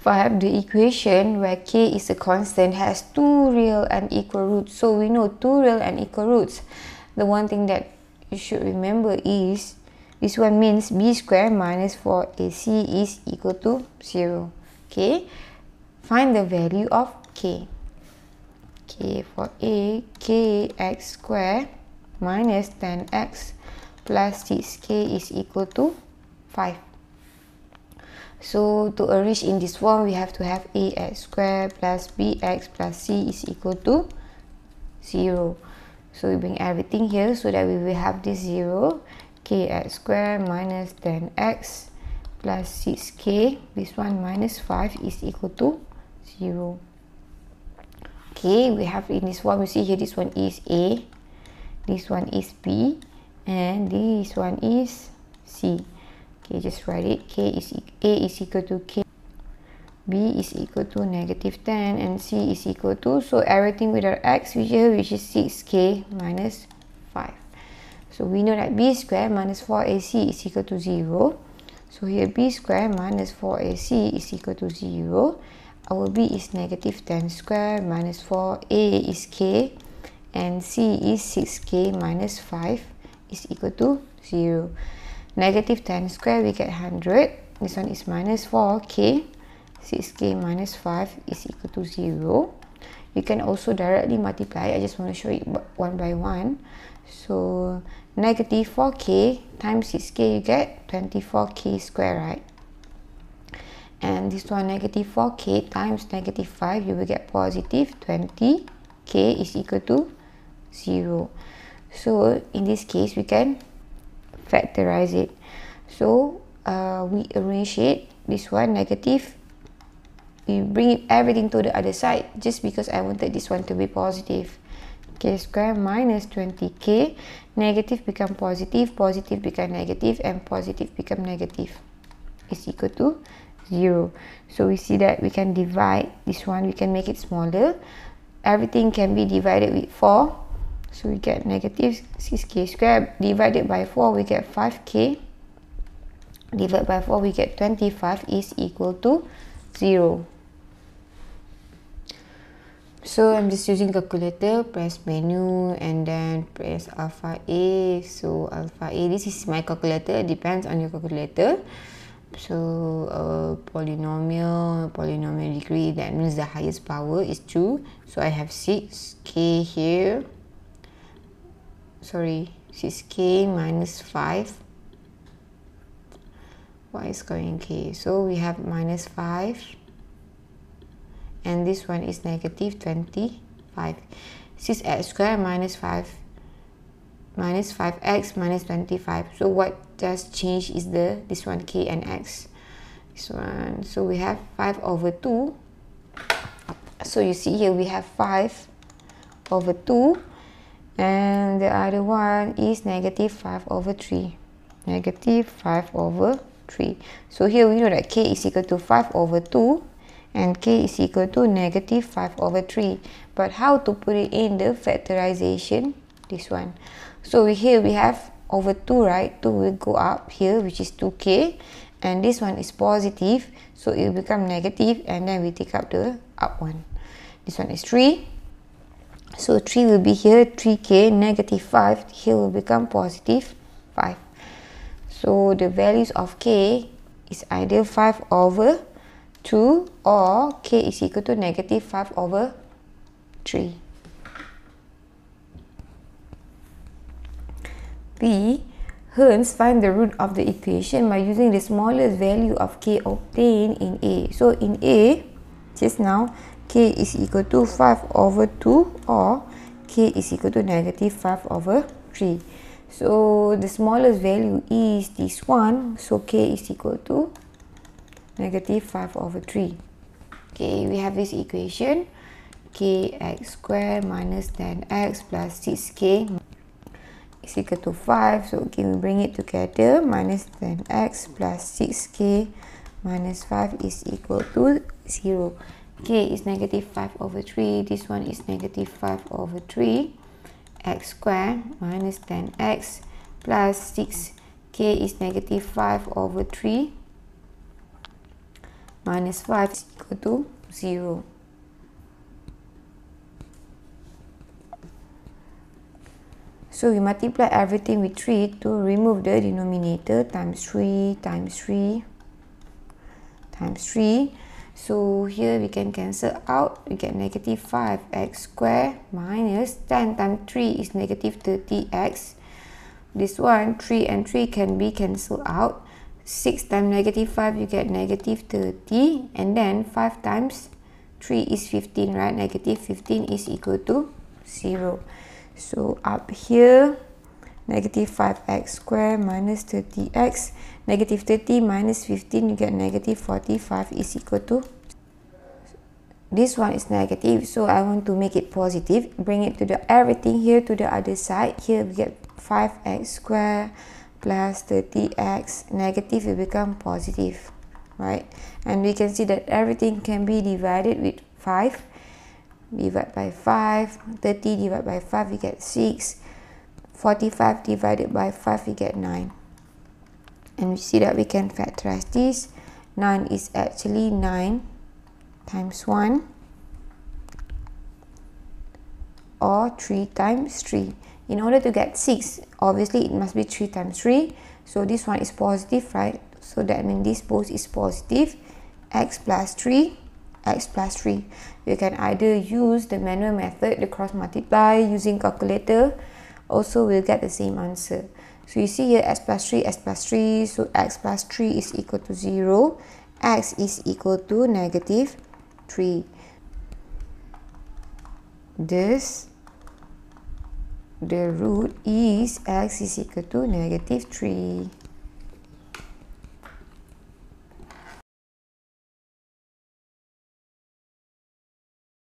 If I have the equation where k is a constant has two real and equal roots, so we know two real and equal roots. The one thing that you should remember is this one means b squared minus 4ac is equal to 0. Okay, find the value of k. K for a, kx squared minus 10x plus 6k is equal to 5. So to arrange in this form, we have to have ax squared plus bx plus c is equal to 0. So we bring everything here so that we will have this 0. Kx squared minus 10x plus 6k, this one minus 5 is equal to 0. Okay, we have in this form, you see here, this one is a, this one is b, and this one is c. Okay, just write it. A is equal to k, b is equal to negative 10, and c is equal to, so everything with our x, which is 6k minus 5. So we know that b squared minus 4ac is equal to 0. So here b squared minus 4ac is equal to 0. Our b is negative 10 squared minus 4, a is k, and c is 6k minus 5 is equal to 0. Negative 10 squared, we get 100. This one is minus 4k, 6k minus 5 is equal to 0. You can also directly multiply. I just want to show it one by one. So negative 4k times 6k, you get 24k squared, right? And this one, negative 4k times negative 5, you will get positive 20k is equal to 0. So in this case, we can factorize it. So we arrange it. This one negative, we bring everything to the other side just because I wanted this one to be positive. K square minus 20k, negative become positive, positive become negative, and positive become negative is equal to 0. So we see that we can divide this one, we can make it smaller. Everything can be divided with 4, so we get negative 6k squared divided by 4, we get 5k, divided by 4, we get 25 is equal to 0. So I'm just using calculator, press menu and then press alpha A. So alpha A, this is my calculator, depends on your calculator. So polynomial degree, that means the highest power is 2. So I have 6k here, sorry, 6k minus 5. What is going k? So we have minus 5. And this one is negative 25. 6x squared minus 5 minus 5x minus 25. So what just changed is the this one k and x, this one. So we have 5/2. So you see here we have 5/2, and the other one is negative 5/3. Negative 5/3. So here we know that k is equal to 5/2. And k is equal to negative 5/3. But how to put it in the factorization? This one. So here we have over 2, right? 2 will go up here, which is 2k. And this one is positive, so it will become negative. And then we take out the up one. This one is 3. So 3 will be here, 3k, negative 5. Here will become positive 5. So the values of k is either 5/2 or k is equal to negative 5/3. B. Hence, find the root of the equation by using the smallest value of k obtained in A. So in A, just now, k is equal to 5/2 or k is equal to negative 5/3. So the smallest value is this one. So k is equal to negative 5/3. Okay, we have this equation, kx squared minus 10x plus 6k is equal to 5. So okay, we bring it together, minus 10x plus 6k minus 5 is equal to 0. K is negative 5/3, this one is negative 5/3. X squared minus 10x plus 6k is negative 5/3. minus 5 is equal to 0. So we multiply everything with 3 to remove the denominator, times 3. So here we can cancel out, we get negative 5x squared minus 10 times 3 is negative 30x. This one, 3 and 3 can be cancelled out. 6 times negative 5, you get negative 30. And then 5 times 3 is 15, right? Negative 15 is equal to 0. So up here, negative 5x squared minus 30x. Negative 30 minus 15, you get negative 45 is equal to. This one is negative, so I want to make it positive. Bring it to the everything here to the other side. Here we get 5x squared plus 30x, negative will become positive, right? And we can see that everything can be divided with 5. Divide by 5, 30 divided by 5, we get 6. 45 divided by 5, we get 9. And we see that we can factorize this. 9 is actually 9 times 1 or 3 times 3. In order to get 6, obviously it must be 3 times 3. So this one is positive, right? So that means this both is positive. X plus 3. You can either use the manual method, the cross multiply using calculator. Also we'll get the same answer. So you see here x plus 3. So x plus 3 is equal to 0. X is equal to negative 3. The root is x is equal to negative 3.